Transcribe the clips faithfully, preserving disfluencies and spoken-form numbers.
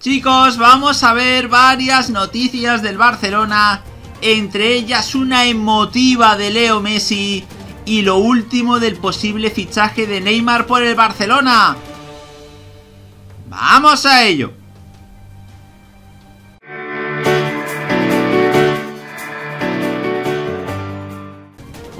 Chicos, vamos a ver varias noticias del Barcelona, entre ellas una emotiva de Leo Messi y lo último del posible fichaje de Neymar por el Barcelona. ¡Vamos a ello!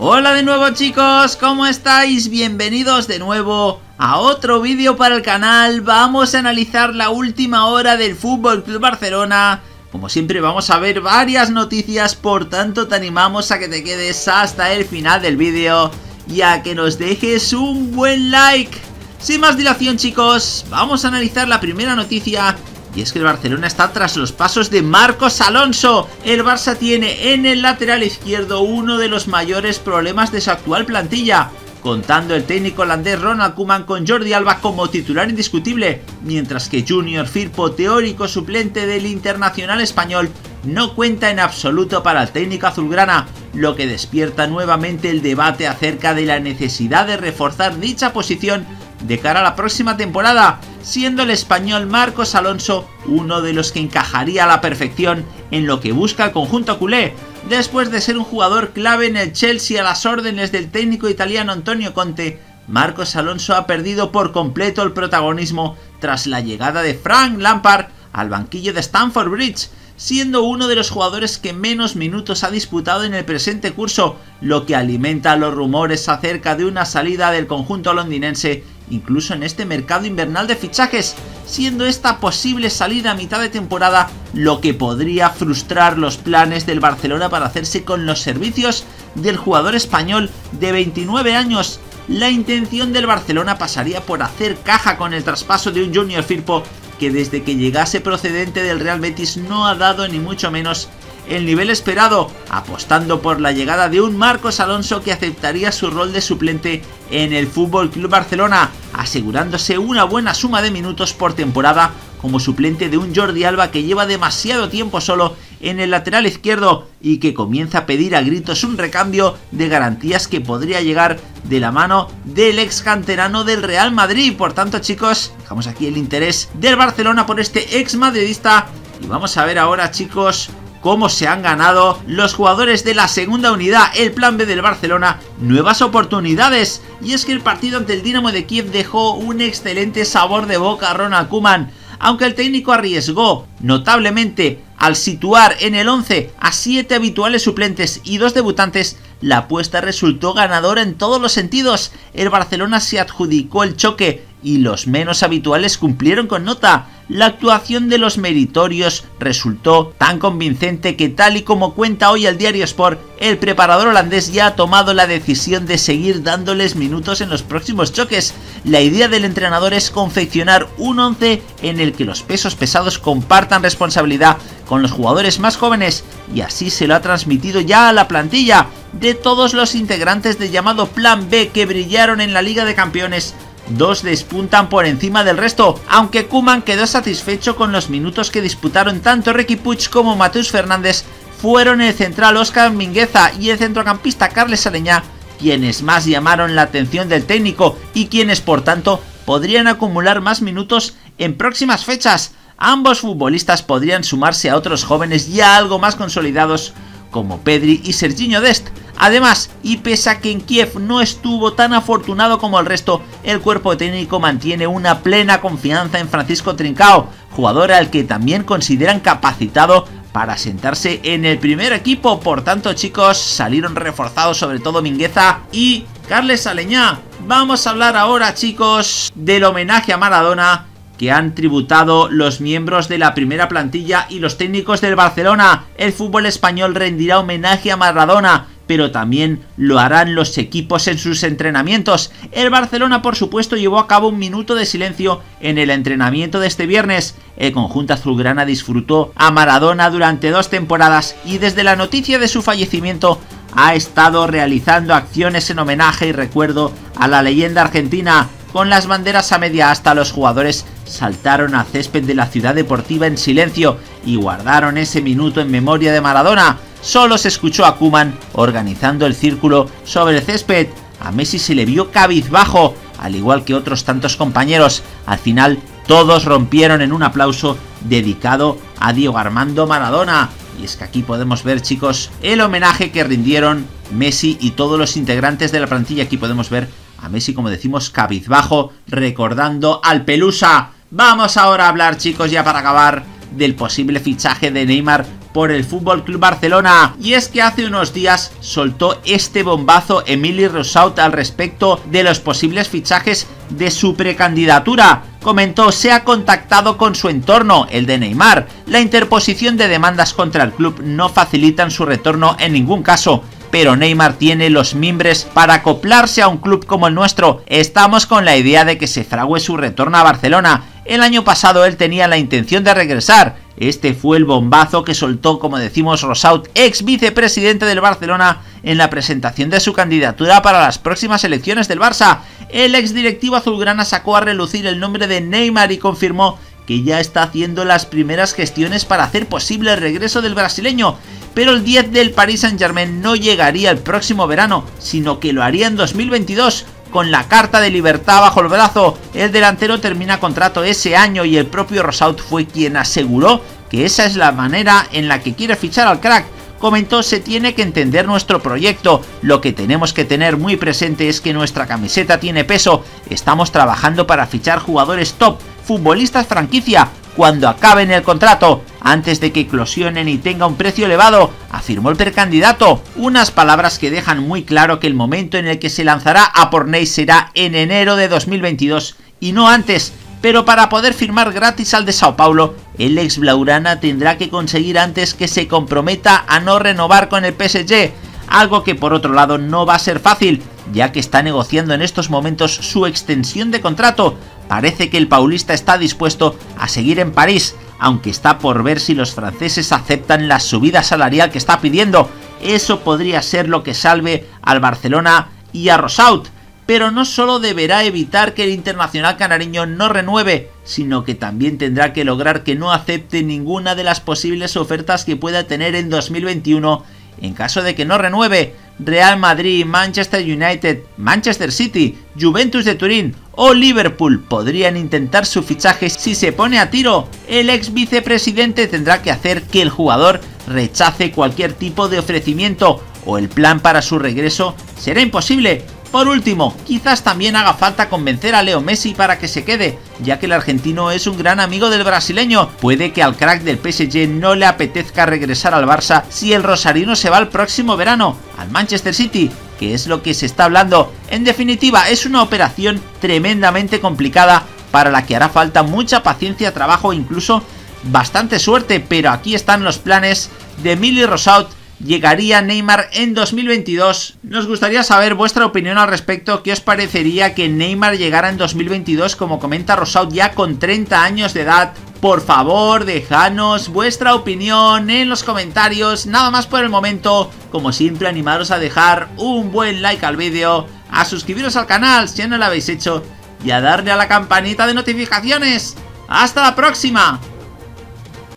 Hola de nuevo chicos, ¿cómo estáis? Bienvenidos de nuevo a otro vídeo para el canal. Vamos a analizar la última hora del F C Barcelona. Como siempre vamos a ver varias noticias, por tanto te animamos a que te quedes hasta el final del vídeo y a que nos dejes un buen like. Sin más dilación chicos, vamos a analizar la primera noticia. Y es que el Barcelona está tras los pasos de Marcos Alonso. El Barça tiene en el lateral izquierdo uno de los mayores problemas de su actual plantilla, contando el técnico holandés Ronald Koeman con Jordi Alba como titular indiscutible, mientras que Junior Firpo, teórico suplente del internacional español, no cuenta en absoluto para el técnico azulgrana, lo que despierta nuevamente el debate acerca de la necesidad de reforzar dicha posición de cara a la próxima temporada, siendo el español Marcos Alonso uno de los que encajaría a la perfección en lo que busca el conjunto culé, después de ser un jugador clave en el Chelsea a las órdenes del técnico italiano Antonio Conte. Marcos Alonso ha perdido por completo el protagonismo tras la llegada de Frank Lampard al banquillo de Stamford Bridge, siendo uno de los jugadores que menos minutos ha disputado en el presente curso, lo que alimenta los rumores acerca de una salida del conjunto londinense, incluso en este mercado invernal de fichajes, siendo esta posible salida a mitad de temporada lo que podría frustrar los planes del Barcelona para hacerse con los servicios del jugador español de veintinueve años. La intención del Barcelona pasaría por hacer caja con el traspaso de un Junior Firpo que desde que llegase procedente del Real Betis no ha dado ni mucho menos el nivel esperado, apostando por la llegada de un Marcos Alonso que aceptaría su rol de suplente en el F C Barcelona, asegurándose una buena suma de minutos por temporada como suplente de un Jordi Alba que lleva demasiado tiempo solo en el lateral izquierdo y que comienza a pedir a gritos un recambio de garantías que podría llegar de la mano del ex canterano del Real Madrid. Por tanto chicos, dejamos aquí el interés del Barcelona por este ex madridista y vamos a ver ahora chicos cómo se han ganado los jugadores de la segunda unidad, el plan B del Barcelona, nuevas oportunidades. Y es que el partido ante el Dinamo de Kiev dejó un excelente sabor de boca a Ronald Koeman, aunque el técnico arriesgó notablemente al situar en el once a siete habituales suplentes y dos debutantes. La apuesta resultó ganadora en todos los sentidos. El Barcelona se adjudicó el choque y los menos habituales cumplieron con nota. La actuación de los meritorios resultó tan convincente que, tal y como cuenta hoy el diario Sport, el preparador holandés ya ha tomado la decisión de seguir dándoles minutos en los próximos choques. La idea del entrenador es confeccionar un once en el que los pesos pesados compartan responsabilidad con los jugadores más jóvenes, y así se lo ha transmitido ya a la plantilla. De todos los integrantes del llamado Plan B que brillaron en la Liga de Campeones, dos despuntan por encima del resto, aunque Koeman quedó satisfecho con los minutos que disputaron tanto Riqui Puig como Mateus Fernández. Fueron el central Oscar Mingueza y el centrocampista Carles Aleñà quienes más llamaron la atención del técnico y quienes por tanto podrían acumular más minutos en próximas fechas. Ambos futbolistas podrían sumarse a otros jóvenes ya algo más consolidados como Pedri y Serginho Dest. Además, y pese a que en Kiev no estuvo tan afortunado como el resto, el cuerpo técnico mantiene una plena confianza en Francisco Trincao, jugador al que también consideran capacitado para sentarse en el primer equipo. Por tanto chicos, salieron reforzados sobre todo Mingueza y Carles Aleñà. Vamos a hablar ahora chicos del homenaje a Maradona que han tributado los miembros de la primera plantilla y los técnicos del Barcelona. El fútbol español rendirá homenaje a Maradona, pero también lo harán los equipos en sus entrenamientos. El Barcelona, por supuesto, llevó a cabo un minuto de silencio en el entrenamiento de este viernes. El conjunto azulgrana disfrutó a Maradona durante dos temporadas y desde la noticia de su fallecimiento ha estado realizando acciones en homenaje y recuerdo a la leyenda argentina. Con las banderas a media asta, los jugadores saltaron al césped de la ciudad deportiva en silencio y guardaron ese minuto en memoria de Maradona. Solo se escuchó a Koeman organizando el círculo sobre el césped. A Messi se le vio cabizbajo, al igual que otros tantos compañeros. Al final, Todos rompieron en un aplauso dedicado a Diego Armando Maradona. Y es que aquí podemos ver, chicos, el homenaje que rindieron Messi y todos los integrantes de la plantilla. Aquí podemos ver a Messi, como decimos, cabizbajo, recordando al Pelusa. Vamos ahora a hablar, chicos, ya para acabar, del posible fichaje de Neymar por el F C Barcelona. Y es que hace unos días soltó este bombazo Emili Rousaud al respecto de los posibles fichajes de su precandidatura. Comentó: se ha contactado con su entorno, el de Neymar. La interposición de demandas contra el club no facilitan su retorno en ningún caso, pero Neymar tiene los mimbres para acoplarse a un club como el nuestro. Estamos con la idea de que se fragüe su retorno a Barcelona. El año pasado él tenía la intención de regresar. Este fue el bombazo que soltó, como decimos, Rousaud, ex vicepresidente del Barcelona, en la presentación de su candidatura para las próximas elecciones del Barça. El ex directivo azulgrana sacó a relucir el nombre de Neymar y confirmó que ya está haciendo las primeras gestiones para hacer posible el regreso del brasileño. Pero el diez del Paris Saint-Germain no llegaría el próximo verano, sino que lo haría en dos mil veintidós. Con la carta de libertad bajo el brazo, el delantero termina contrato ese año y el propio Rousaud fue quien aseguró que esa es la manera en la que quiere fichar al crack. Comentó: se tiene que entender nuestro proyecto, lo que tenemos que tener muy presente es que nuestra camiseta tiene peso, estamos trabajando para fichar jugadores top, futbolistas franquicia, cuando acaben el contrato, antes de que eclosionen y tenga un precio elevado, afirmó el precandidato. Unas palabras que dejan muy claro que el momento en el que se lanzará a por Ney será en enero de dos mil veintidós y no antes, pero para poder firmar gratis al de Sao Paulo, el ex blaugrana tendrá que conseguir antes que se comprometa a no renovar con el P S G, algo que por otro lado no va a ser fácil, ya que está negociando en estos momentos su extensión de contrato. Parece que el paulista está dispuesto a seguir en París, aunque está por ver si los franceses aceptan la subida salarial que está pidiendo. Eso podría ser lo que salve al Barcelona y a Rousaud, pero no solo deberá evitar que el internacional canareño no renueve, sino que también tendrá que lograr que no acepte ninguna de las posibles ofertas que pueda tener en dos mil veintiuno en caso de que no renueve. Real Madrid, Manchester United, Manchester City, Juventus de Turín o Liverpool podrían intentar su fichaje si se pone a tiro. El ex vicepresidente tendrá que hacer que el jugador rechace cualquier tipo de ofrecimiento o el plan para su regreso será imposible. Por último, quizás también haga falta convencer a Leo Messi para que se quede, ya que el argentino es un gran amigo del brasileño. Puede que al crack del P S G no le apetezca regresar al Barça si el rosarino se va el próximo verano al Manchester City, que es lo que se está hablando. En definitiva, es una operación tremendamente complicada para la que hará falta mucha paciencia, trabajo e incluso bastante suerte, pero aquí están los planes de Emili Rousaud. Llegaría Neymar en dos mil veintidós. Nos gustaría saber vuestra opinión al respecto. ¿Qué os parecería que Neymar llegara en dos mil veintidós, como comenta Rousaud, ya con treinta años de edad? Por favor, dejadnos vuestra opinión en los comentarios. Nada más por el momento. Como siempre, animaros a dejar un buen like al vídeo, a suscribiros al canal si no lo habéis hecho y a darle a la campanita de notificaciones. ¡Hasta la próxima!